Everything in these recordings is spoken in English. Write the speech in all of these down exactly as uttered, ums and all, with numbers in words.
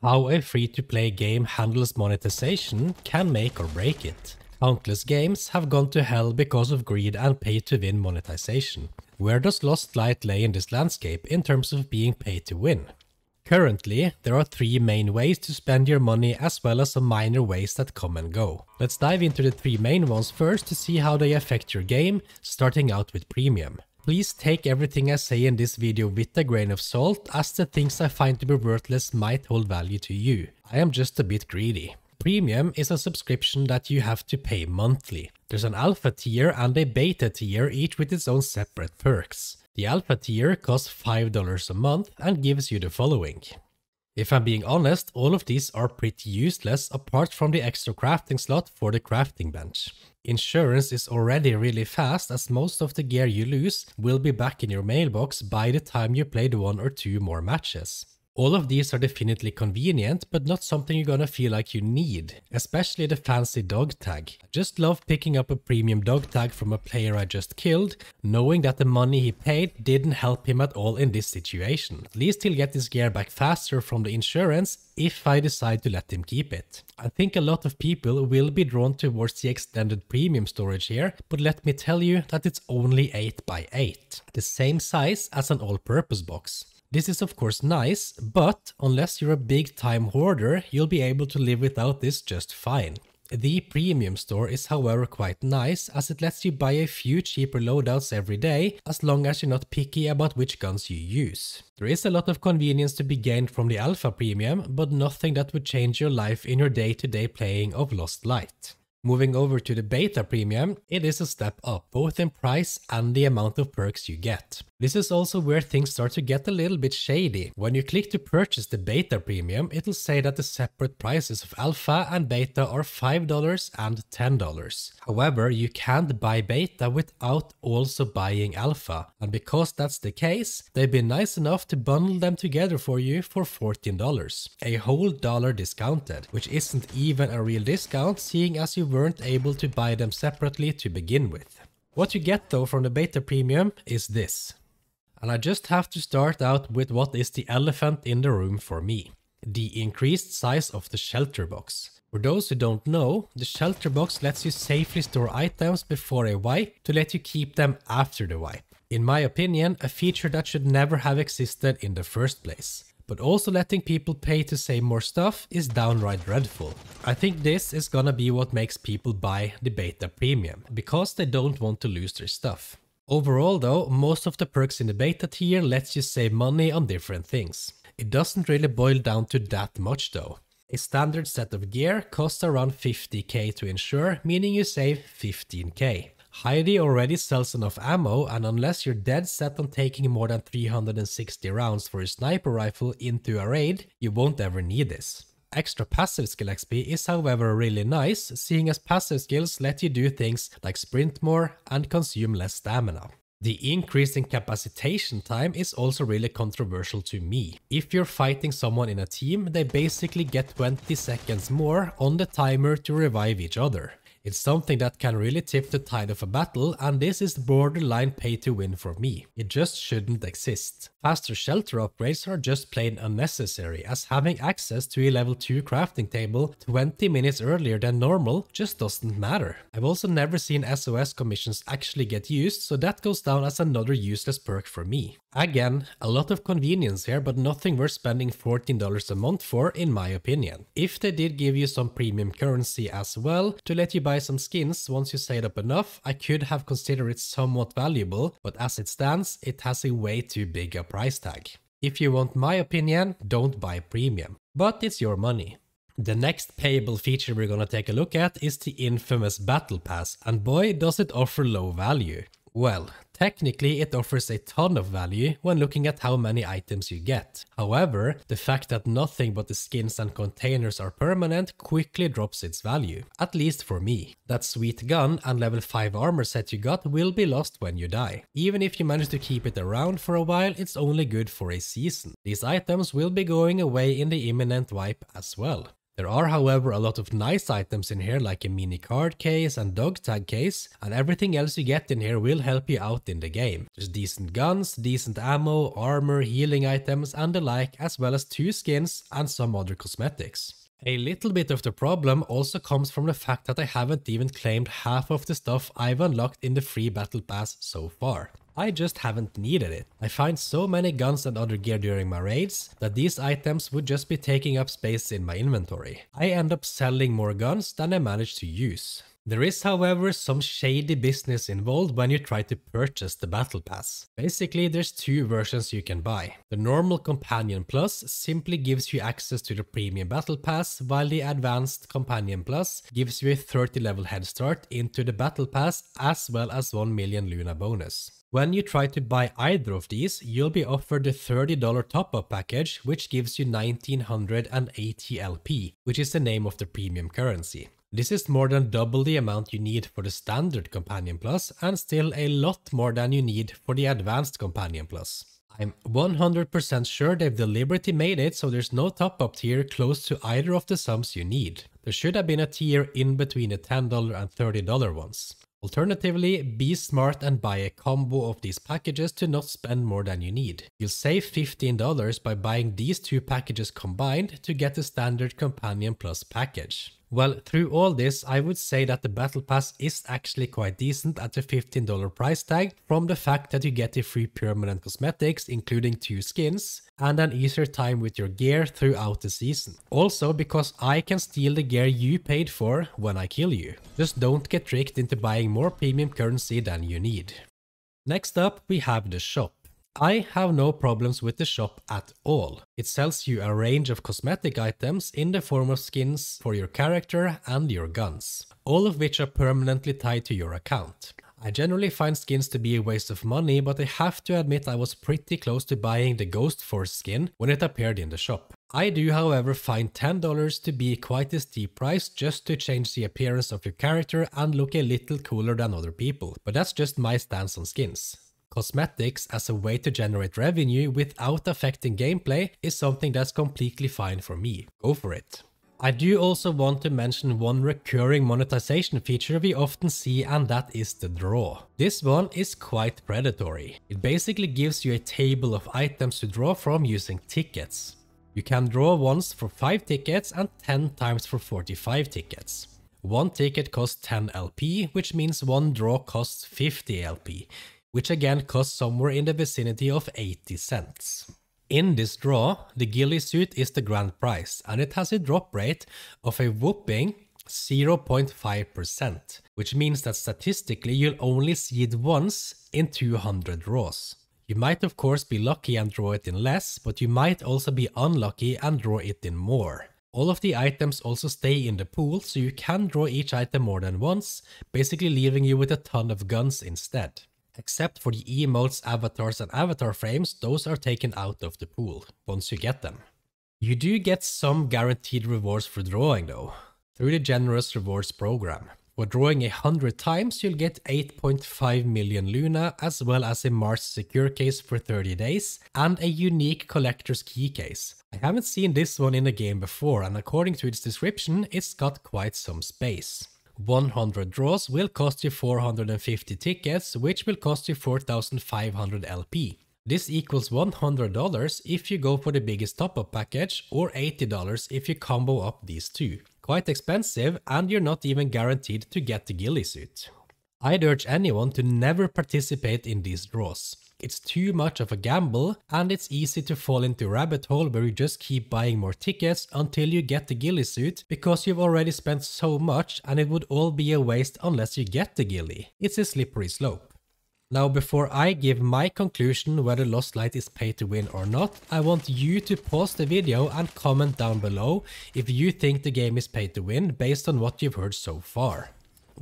How a free-to-play game handles monetization can make or break it. Countless games have gone to hell because of greed and pay-to-win monetization. Where does Lost Light lay in this landscape in terms of being pay-to-win? Currently, there are three main ways to spend your money as well as some minor ways that come and go. Let's dive into the three main ones first to see how they affect your game, starting out with Premium. Please take everything I say in this video with a grain of salt, as the things I find to be worthless might hold value to you. I am just a bit greedy. Premium is a subscription that you have to pay monthly. There's an alpha tier and a beta tier, each with its own separate perks. The alpha tier costs five dollars a month and gives you the following. If I'm being honest, all of these are pretty useless apart from the extra crafting slot for the crafting bench. Insurance is already really fast, as most of the gear you lose will be back in your mailbox by the time you played one or two more matches. All of these are definitely convenient, but not something you're gonna feel like you need, especially the fancy dog tag. I just love picking up a premium dog tag from a player I just killed, knowing that the money he paid didn't help him at all in this situation. At least he'll get his gear back faster from the insurance if I decide to let him keep it. I think a lot of people will be drawn towards the extended premium storage here, but let me tell you that it's only eight by eight, the same size as an all-purpose box. This is of course nice, but unless you're a big time hoarder, you'll be able to live without this just fine. The premium store is however quite nice, as it lets you buy a few cheaper loadouts every day, as long as you're not picky about which guns you use. There is a lot of convenience to be gained from the alpha premium, but nothing that would change your life in your day-to-day playing of Lost Light. Moving over to the beta premium, it is a step up, both in price and the amount of perks you get. This is also where things start to get a little bit shady. When you click to purchase the beta premium, it'll say that the separate prices of alpha and beta are five dollars and ten dollars. However, you can't buy beta without also buying alpha, and because that's the case, they've been nice enough to bundle them together for you for fourteen dollars. A whole dollar discounted, which isn't even a real discount, seeing as you weren't able to buy them separately to begin with. What you get though from the beta premium is this. And I just have to start out with what is the elephant in the room for me. The increased size of the shelter box. For those who don't know, the shelter box lets you safely store items before a wipe to let you keep them after the wipe. In my opinion, a feature that should never have existed in the first place. But also letting people pay to save more stuff is downright dreadful. I think this is gonna be what makes people buy the beta premium, because they don't want to lose their stuff. Overall though, most of the perks in the beta tier lets you save money on different things. It doesn't really boil down to that much though. A standard set of gear costs around fifty K to insure, meaning you save fifteen K. Heidi already sells enough ammo, and unless you're dead set on taking more than three hundred sixty rounds for a sniper rifle into a raid, you won't ever need this. Extra passive skill X P is however really nice, seeing as passive skills let you do things like sprint more and consume less stamina. The increase in capacitation time is also really controversial to me. If you're fighting someone in a team, they basically get twenty seconds more on the timer to revive each other. It's something that can really tip the tide of a battle, and this is borderline pay to win for me. It just shouldn't exist. Faster shelter upgrades are just plain unnecessary, as having access to a level two crafting table twenty minutes earlier than normal just doesn't matter. I've also never seen S O S commissions actually get used, so that goes down as another useless perk for me. Again, a lot of convenience here, but nothing worth spending fourteen dollars a month for in my opinion. If they did give you some premium currency as well to let you buy buy some skins once you save up enough, I could have considered it somewhat valuable, but as it stands, it has a way too big a price tag. If you want my opinion, don't buy premium, but it's your money. The next payable feature we're gonna take a look at is the infamous Battle Pass, and boy does it offer low value. Well, technically it offers a ton of value when looking at how many items you get. However, the fact that nothing but the skins and containers are permanent quickly drops its value, at least for me. That sweet gun and level five armor set you got will be lost when you die. Even if you manage to keep it around for a while, it's only good for a season. These items will be going away in the imminent wipe as well. There are, however, a lot of nice items in here, like a mini card case and dog tag case, and everything else you get in here will help you out in the game. There's decent guns, decent ammo, armor, healing items and the like, as well as two skins and some other cosmetics. A little bit of the problem also comes from the fact that I haven't even claimed half of the stuff I've unlocked in the free battle pass so far. I just haven't needed it. I find so many guns and other gear during my raids that these items would just be taking up space in my inventory. I end up selling more guns than I manage to use. There is, however, some shady business involved when you try to purchase the Battle Pass. Basically, there's two versions you can buy. The normal Companion Plus simply gives you access to the Premium Battle Pass, while the Advanced Companion Plus gives you a thirty level head start into the Battle Pass as well as one million Luna bonus. When you try to buy either of these, you'll be offered the thirty dollar top-up package, which gives you nineteen eighty L P, which is the name of the premium currency. This is more than double the amount you need for the standard Companion Plus, and still a lot more than you need for the Advanced Companion Plus. I'm one hundred percent sure they've deliberately made it so there's no top-up tier close to either of the sums you need. There should have been a tier in between the ten dollar and thirty dollar ones. Alternatively, be smart and buy a combo of these packages to not spend more than you need. You'll save fifteen dollars by buying these two packages combined to get the standard Companion Plus package. Well, through all this, I would say that the Battle Pass is actually quite decent at the fifteen dollar price tag, from the fact that you get the free permanent cosmetics, including two skins, and an easier time with your gear throughout the season. Also because I can steal the gear you paid for when I kill you. Just don't get tricked into buying more premium currency than you need. Next up, we have the shop. I have no problems with the shop at all. It sells you a range of cosmetic items in the form of skins for your character and your guns, all of which are permanently tied to your account. I generally find skins to be a waste of money, but I have to admit I was pretty close to buying the Ghost Force skin when it appeared in the shop. I do, however, find ten dollars to be quite a steep price just to change the appearance of your character and look a little cooler than other people, but that's just my stance on skins. Cosmetics as a way to generate revenue without affecting gameplay is something that's completely fine for me. Go for it. I do also want to mention one recurring monetization feature we often see, and that is the draw. This one is quite predatory. It basically gives you a table of items to draw from using tickets. You can draw once for five tickets and ten times for forty-five tickets. One ticket costs ten L P, which means one draw costs fifty L P. Which again costs somewhere in the vicinity of eighty cents. In this draw, the ghillie suit is the grand prize, and it has a drop rate of a whopping zero point five percent, which means that statistically you'll only see it once in two hundred draws. You might of course be lucky and draw it in less, but you might also be unlucky and draw it in more. All of the items also stay in the pool, so you can draw each item more than once, basically leaving you with a ton of guns instead. Except for the emotes, avatars and avatar frames, those are taken out of the pool once you get them. You do get some guaranteed rewards for drawing though, through the Generous Rewards program. For drawing one hundred times you'll get eight point five million Luna, as well as a Mars Secure Case for thirty days and a unique collector's key case. I haven't seen this one in the game before, and according to its description it's got quite some space. one hundred draws will cost you four hundred fifty tickets, which will cost you four thousand five hundred L P. This equals one hundred dollars if you go for the biggest top-up package, or eighty dollars if you combo up these two. Quite expensive, and you're not even guaranteed to get the ghillie suit. I'd urge anyone to never participate in these draws. It's too much of a gamble, and it's easy to fall into a rabbit hole where you just keep buying more tickets until you get the ghillie suit, because you've already spent so much and it would all be a waste unless you get the ghillie. It's a slippery slope. Now, before I give my conclusion whether Lost Light is pay to win or not, I want you to pause the video and comment down below if you think the game is pay to win based on what you've heard so far.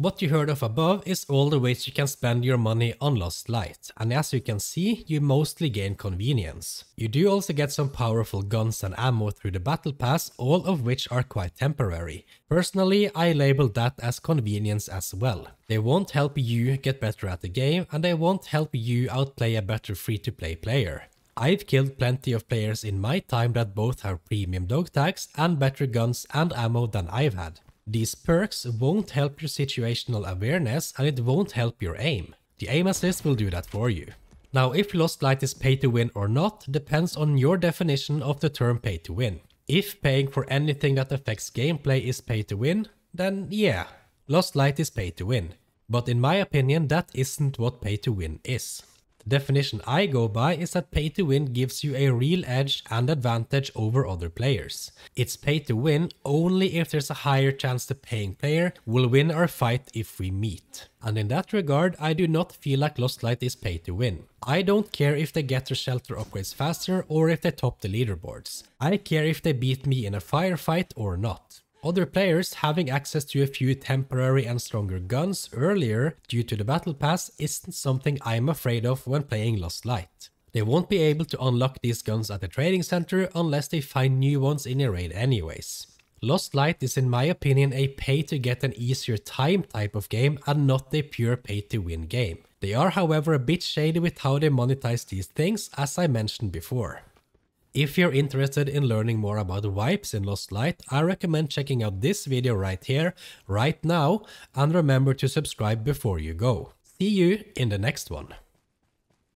What you heard of above is all the ways you can spend your money on Lost Light, and as you can see, you mostly gain convenience. You do also get some powerful guns and ammo through the Battle Pass, all of which are quite temporary. Personally, I label that as convenience as well. They won't help you get better at the game, and they won't help you outplay a better free-to-play player. I've killed plenty of players in my time that both have premium dog tags and better guns and ammo than I've had. These perks won't help your situational awareness and it won't help your aim. The aim assist will do that for you. Now, if Lost Light is pay to win or not depends on your definition of the term pay to win. If paying for anything that affects gameplay is pay to win, then yeah, Lost Light is pay to win. But in my opinion, that isn't what pay to win is. The definition I go by is that pay to win gives you a real edge and advantage over other players. It's pay to win only if there's a higher chance the paying player will win our fight if we meet. And in that regard, I do not feel like Lost Light is pay to win. I don't care if they get their shelter upgrades faster or if they top the leaderboards. I care if they beat me in a firefight or not. Other players having access to a few temporary and stronger guns earlier due to the battle pass isn't something I'm afraid of when playing Lost Light. They won't be able to unlock these guns at the trading center unless they find new ones in a raid anyways. Lost Light is in my opinion a pay to get an easier time type of game and not a pure pay to win game. They are however a bit shady with how they monetize these things, as I mentioned before. If you're interested in learning more about wipes in Lost Light, I recommend checking out this video right here, right now, and remember to subscribe before you go. See you in the next one.